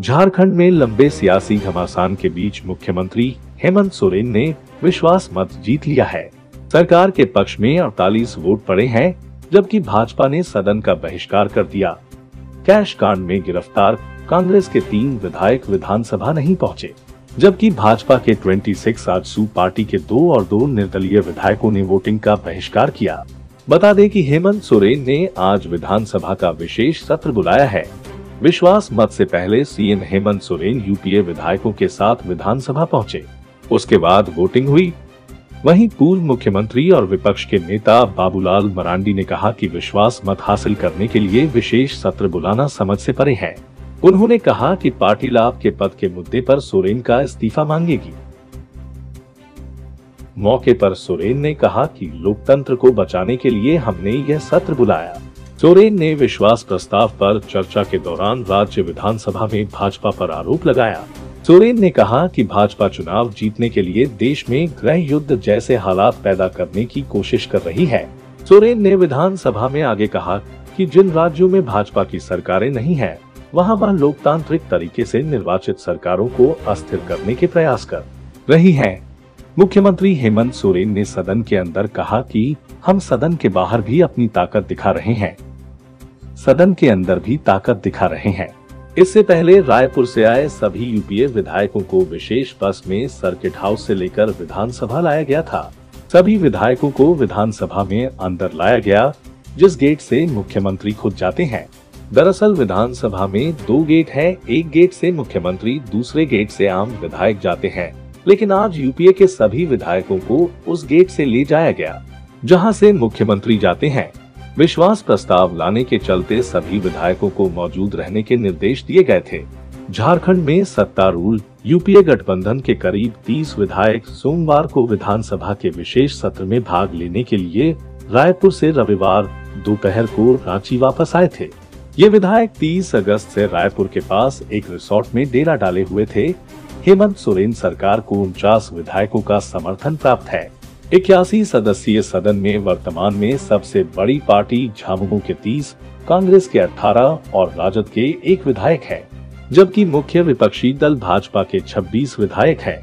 झारखंड में लंबे सियासी घमासान के बीच मुख्यमंत्री हेमंत सोरेन ने विश्वास मत जीत लिया है। सरकार के पक्ष में 48 वोट पड़े हैं, जबकि भाजपा ने सदन का बहिष्कार कर दिया। कैश कांड में गिरफ्तार कांग्रेस के 3 विधायक विधानसभा नहीं पहुंचे, जबकि भाजपा के 26 आजसू पार्टी के 2 और 2 निर्दलीय विधायकों ने वोटिंग का बहिष्कार किया। बता दें कि हेमंत सोरेन ने आज विधानसभा का विशेष सत्र बुलाया है। विश्वास मत से पहले सीएम हेमंत सोरेन यूपीए विधायकों के साथ विधानसभा पहुंचे, उसके बाद वोटिंग हुई। वहीं पूर्व मुख्यमंत्री और विपक्ष के नेता बाबूलाल मरांडी ने कहा कि विश्वास मत हासिल करने के लिए विशेष सत्र बुलाना समझ से परे है। उन्होंने कहा कि पार्टी लाभ के पद के मुद्दे पर सोरेन का इस्तीफा मांगेगी। मौके पर सोरेन ने कहा कि लोकतंत्र को बचाने के लिए हमने यह सत्र बुलाया। सोरेन ने विश्वास प्रस्ताव पर चर्चा के दौरान राज्य विधानसभा में भाजपा पर आरोप लगाया। सोरेन ने कहा कि भाजपा चुनाव जीतने के लिए देश में गृह युद्ध जैसे हालात पैदा करने की कोशिश कर रही है। सोरेन ने विधानसभा में आगे कहा कि जिन राज्यों में भाजपा की सरकारें नहीं है, वहां पर लोकतांत्रिक तरीके से निर्वाचित सरकारों को अस्थिर करने के प्रयास कर रही है। मुख्यमंत्री हेमंत सोरेन ने सदन के अंदर कहा कि हम सदन के बाहर भी अपनी ताकत दिखा रहे हैं, सदन के अंदर भी ताकत दिखा रहे हैं। इससे पहले रायपुर से आए सभी यूपीए विधायकों को विशेष बस में सर्किट हाउस से लेकर विधानसभा लाया गया था। सभी विधायकों को विधानसभा में अंदर लाया गया, जिस गेट से मुख्यमंत्री खुद जाते हैं। दरअसल विधानसभा में 2 गेट हैं, एक गेट से मुख्यमंत्री, दूसरे गेट से आम विधायक जाते हैं, लेकिन आज यूपीए के सभी विधायकों को उस गेट से ले जाया गया जहां से मुख्यमंत्री जाते हैं। विश्वास प्रस्ताव लाने के चलते सभी विधायकों को मौजूद रहने के निर्देश दिए गए थे। झारखंड में सत्तारूढ़ यूपीए गठबंधन के करीब 30 विधायक सोमवार को विधानसभा के विशेष सत्र में भाग लेने के लिए रायपुर से रविवार दोपहर को रांची वापस आए थे। ये विधायक 30 अगस्त से रायपुर के पास एक रिसोर्ट में डेरा डाले हुए थे। हेमंत सोरेन सरकार को 49 विधायकों का समर्थन प्राप्त है। 81 सदस्यीय सदन में वर्तमान में सबसे बड़ी पार्टी झामुमो के 30, कांग्रेस के 18 और राजद के 1 विधायक है, जबकि मुख्य विपक्षी दल भाजपा के 26 विधायक है।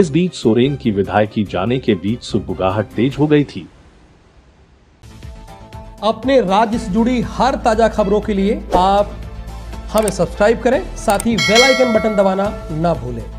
इस बीच सोरेन की विधायकी जाने के बीच सुगबुगाहट तेज हो गयी थी। अपने राज्य से जुड़ी हर ताजा खबरों के लिए आप हमें सब्सक्राइब करें, साथ ही बेल आइकन बटन दबाना ना भूलें।